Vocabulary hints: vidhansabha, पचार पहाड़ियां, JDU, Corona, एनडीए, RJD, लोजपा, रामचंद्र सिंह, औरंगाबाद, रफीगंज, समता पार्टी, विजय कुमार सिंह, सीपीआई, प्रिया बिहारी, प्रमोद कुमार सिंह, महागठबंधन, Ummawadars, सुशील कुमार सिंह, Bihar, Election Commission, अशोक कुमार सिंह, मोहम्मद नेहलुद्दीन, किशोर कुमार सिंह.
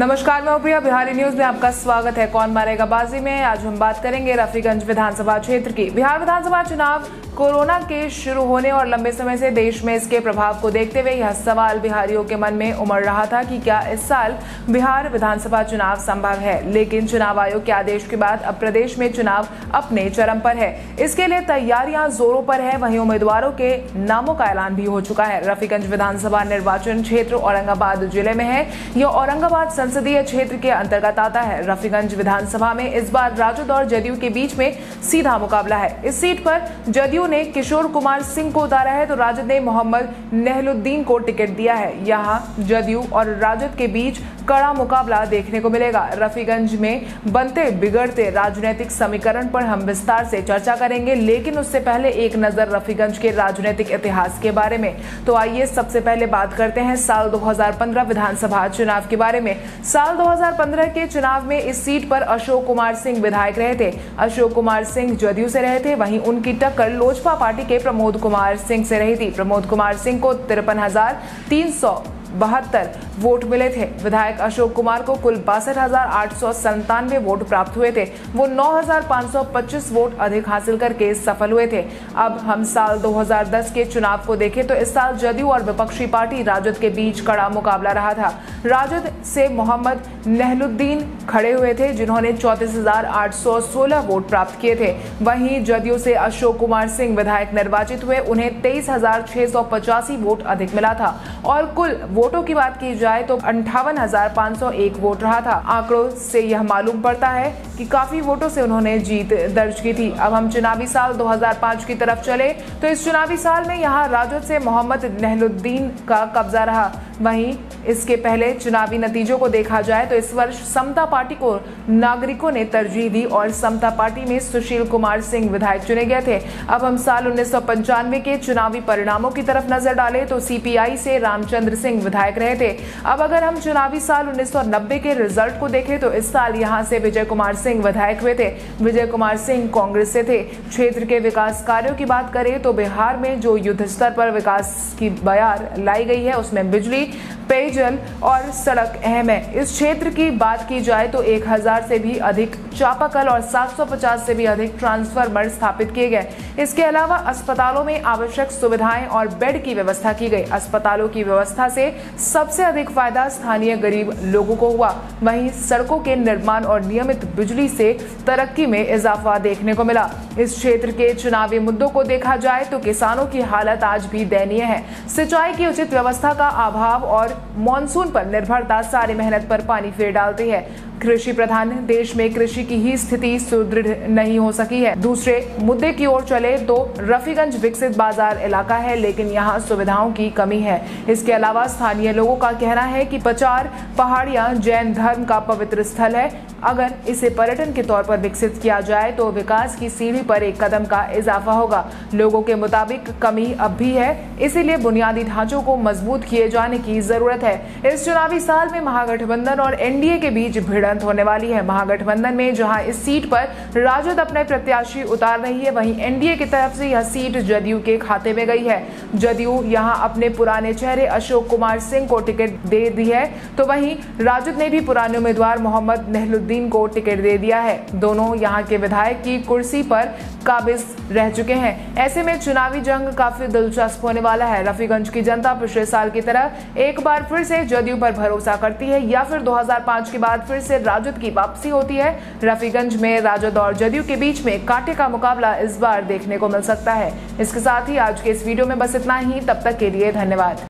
नमस्कार, मैं प्रिया बिहारी न्यूज में आपका स्वागत है। कौन मारेगा बाजी में आज हम बात करेंगे रफीगंज विधानसभा क्षेत्र की। बिहार विधानसभा चुनाव कोरोना के शुरू होने और लंबे समय से देश में इसके प्रभाव को देखते हुए यह सवाल बिहारियों के मन में उमड़ रहा था कि क्या इस साल बिहार विधानसभा चुनाव संभव है। लेकिन चुनाव आयोग के आदेश के बाद अब प्रदेश में चुनाव अपने चरम पर है, इसके लिए तैयारियां जोरों पर है। वहीं उम्मीदवारों के नामों का ऐलान भी हो चुका है। रफीगंज विधानसभा निर्वाचन क्षेत्र औरंगाबाद जिले में है। यह औरंगाबाद संसदीय क्षेत्र के अंतर्गत आता है। रफीगंज विधानसभा में इस बार राजद और जदयू के बीच में सीधा मुकाबला है। इस सीट पर जदयू ने किशोर कुमार सिंह को उतारा है तो राजद ने मोहम्मद नेहलुद्दीन को टिकट दिया है। यहां जदयू और राजद के बीच कड़ा मुकाबला देखने को मिलेगा। रफीगंज में बनते बिगड़ते राजनीतिक समीकरण पर हम विस्तार से चर्चा करेंगे, लेकिन उससे पहले एक नजर रफीगंज के राजनीतिक इतिहास के बारे में। तो आइए सबसे पहले बात करते हैं साल 2015 विधानसभा चुनाव के बारे में। साल 2015 के चुनाव में इस सीट पर अशोक कुमार सिंह विधायक रहे थे। अशोक कुमार सिंह जदयू से रहे थे, वहीं उनकी टक्कर लोजपा पार्टी के प्रमोद कुमार सिंह से रही थी। प्रमोद कुमार सिंह को 53,372 वोट मिले थे। विधायक अशोक कुमार को कुल 62,897 वोट प्राप्त हुए थे। वो 9,525 वोट अधिक हासिल करके सफल हुए थे। अब हम साल 2010 के चुनाव को देखें तो इस साल जदयू और विपक्षी पार्टी राजद के बीच कड़ा मुकाबला रहा था। राजद से मोहम्मद नेहलुद्दीन खड़े हुए थे, जिन्होंने 34,816 वोट प्राप्त किए थे। वहीं जदयू से अशोक कुमार सिंह विधायक निर्वाचित हुए, उन्हें 23,685 वोट अधिक मिला था और कुल वोटों की बात की जाए तो 58,501 वोट रहा था। आंकड़ों से यह मालूम पड़ता है कि काफी वोटों से उन्होंने जीत दर्ज की थी। अब हम चुनावी साल 2005 की तरफ चले तो इस चुनावी साल में यहाँ राजद से मोहम्मद नेहलुद्दीन का कब्जा रहा। वहीं इसके पहले चुनावी नतीजों को देखा जाए तो इस वर्ष समता पार्टी को नागरिकों ने तरजीह दी और समता पार्टी में सुशील कुमार सिंह विधायक चुने गए थे। अब हम साल 1995 के चुनावी परिणामों की तरफ नजर डालें तो सीपीआई से रामचंद्र सिंह विधायक रहे थे। अब अगर हम चुनावी साल 1990 के रिजल्ट को देखें तो इस साल यहाँ से विजय कुमार सिंह विधायक हुए थे। विजय कुमार सिंह कांग्रेस से थे। क्षेत्र के विकास कार्यों की बात करें तो बिहार में जो युद्ध स्तर पर विकास की बयार लाई गई है उसमें बिजली, पेयजल और सड़क अहम है। इस क्षेत्र की बात की जाए तो 1,000 से भी अधिक चापाकल और 750 से भी अधिक ट्रांसफार्मर स्थापित किए गए। इसके अलावा अस्पतालों में आवश्यक सुविधाएं और बेड की व्यवस्था की गई। अस्पतालों की व्यवस्था से सबसे अधिक फायदा स्थानीय गरीब लोगों को हुआ। वहीं सड़कों के निर्माण और नियमित बिजली से तरक्की में इजाफा देखने को मिला। इस क्षेत्र के चुनावी मुद्दों को देखा जाए तो किसानों की हालत आज भी दयनीय है। सिंचाई की उचित व्यवस्था का अभाव और मॉनसून पर निर्भरता सारी मेहनत पर पानी फेर डालती है। कृषि प्रधान देश में कृषि की ही स्थिति सुदृढ़ नहीं हो सकी है। दूसरे मुद्दे की ओर चले तो रफीगंज विकसित बाजार इलाका है, लेकिन यहाँ सुविधाओं की कमी है। इसके अलावा स्थानीय लोगों का कहना है कि पचार पहाड़ियां जैन धर्म का पवित्र स्थल है। अगर इसे पर्यटन के तौर पर विकसित किया जाए तो विकास की सीढ़ी पर एक कदम का इजाफा होगा। लोगों के मुताबिक कमी अब भी है, इसीलिए बुनियादी ढांचों को मजबूत किए जाने की जरूरत है। इस चुनावी साल में महागठबंधन और एनडीए के बीच भिड़ंत होने वाली है। महागठबंधन में जहां इस सीट पर राजद अपने प्रत्याशी उतार रही है, वहीं एनडीए की तरफ से यह सीट जदयू के खाते में गई है। जदयू यहाँ अपने पुराने चेहरे अशोक कुमार सिंह को टिकट दे दी है, तो वहीं राजद ने भी पुराने उम्मीदवार मोहम्मद नेहलुद्दीन को टिकट दे दिया है। दोनों यहां के विधायक की कुर्सी पर काबिज रह चुके हैं। ऐसे में चुनावी जंग काफी दिलचस्प होने वाला है। रफीगंज की जनता पिछले साल की तरह एक बार फिर से जदयू पर भरोसा करती है या फिर 2005 के बाद फिर से राजद की वापसी होती है। रफीगंज में राजद और जदयू के बीच में कांटे का मुकाबला इस बार देखने को मिल सकता है। इसके साथ ही आज के इस वीडियो में बस इतना ही। तब तक के लिए धन्यवाद।